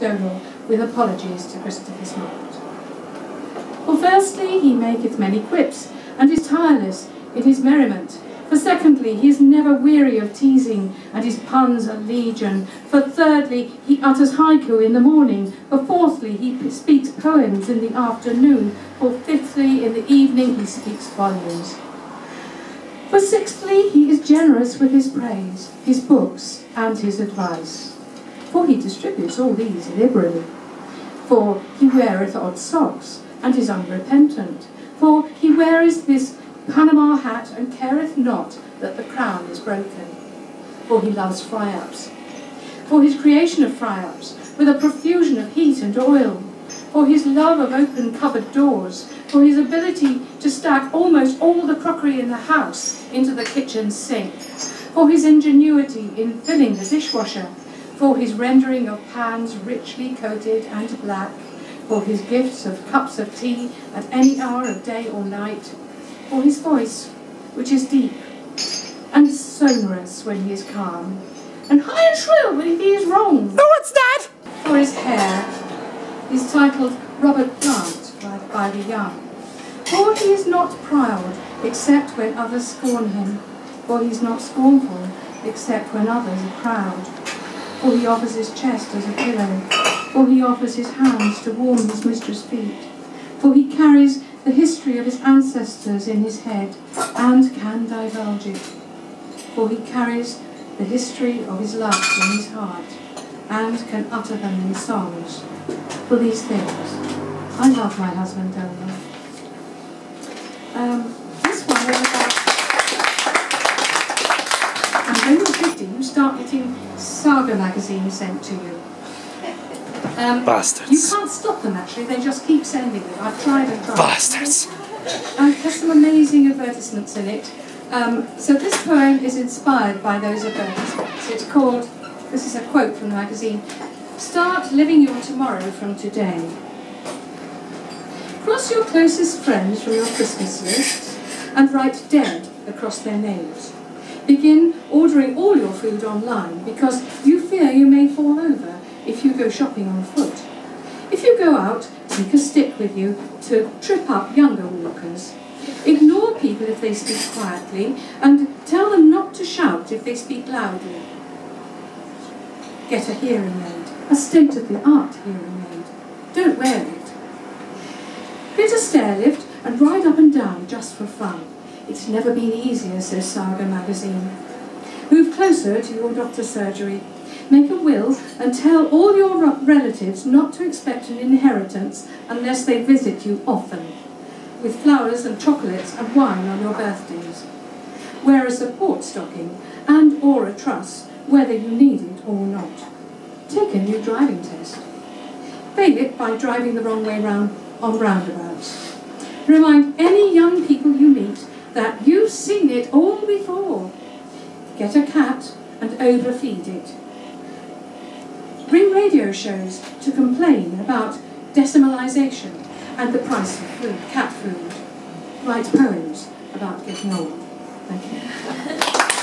Donal, with apologies to Christopher Smart. For firstly, he maketh many quips, and is tireless in his merriment. For secondly, he is never weary of teasing, and his puns are legion. For thirdly, he utters haiku in the morning. For fourthly, he speaks poems in the afternoon. For fifthly, in the evening, he speaks volumes. For sixthly, he is generous with his praise, his books, and his advice, for he distributes all these liberally. For he weareth odd socks, and is unrepentant, for he weareth this Panama hat, and careth not that the crown is broken. For he loves fry-ups, for his creation of fry-ups, with a profusion of heat and oil, for his love of open cupboard doors, for his ability to stack almost all the crockery in the house into the kitchen sink, for his ingenuity in filling the dishwasher, for his rendering of pans richly coated and black, for his gifts of cups of tea at any hour of day or night, for his voice, which is deep and sonorous when he is calm, and high and shrill when he is wrong. Oh, what's that? For his hair is titled Robert Grant by the young. For he is not proud except when others scorn him, for he is not scornful except when others are proud. For he offers his chest as a pillow, for he offers his hands to warm his mistress' feet, for he carries the history of his ancestors in his head and can divulge it, for he carries the history of his loves in his heart and can utter them in songs. For these things, I love my husband, Ellen. This one is about, and when you're 50, you start getting Saga magazine sent to you. Bastards. You can't stop them, actually. They just keep sending them. I've tried and tried. Bastards. And there's some amazing advertisements in it. So this poem is inspired by those advertisements. It's called, this is a quote from the magazine, "Start living your tomorrow from today." Cross your closest friends from your Christmas list and write "dead" across their names. Begin ordering all your food online because you fear you may fall over if you go shopping on foot. If you go out, take a stick with you to trip up younger walkers. Ignore people if they speak quietly and tell them not to shout if they speak loudly. Get a hearing aid, a state-of-the-art hearing aid. Don't wear it. Hit a stair lift and ride up and down just for fun. It's never been easier, says Saga magazine. Move closer to your doctor's surgery. Make a will and tell all your relatives not to expect an inheritance unless they visit you often, with flowers and chocolates and wine on your birthdays. Wear a support stocking and or a truss, whether you need it or not. Take a new driving test. Fail it by driving the wrong way round on roundabouts. Remind any young people you meet that you've seen it all before. Get a cat and overfeed it. Bring radio shows to complain about decimalisation and the price of food, cat food. Write poems about getting old. Thank you.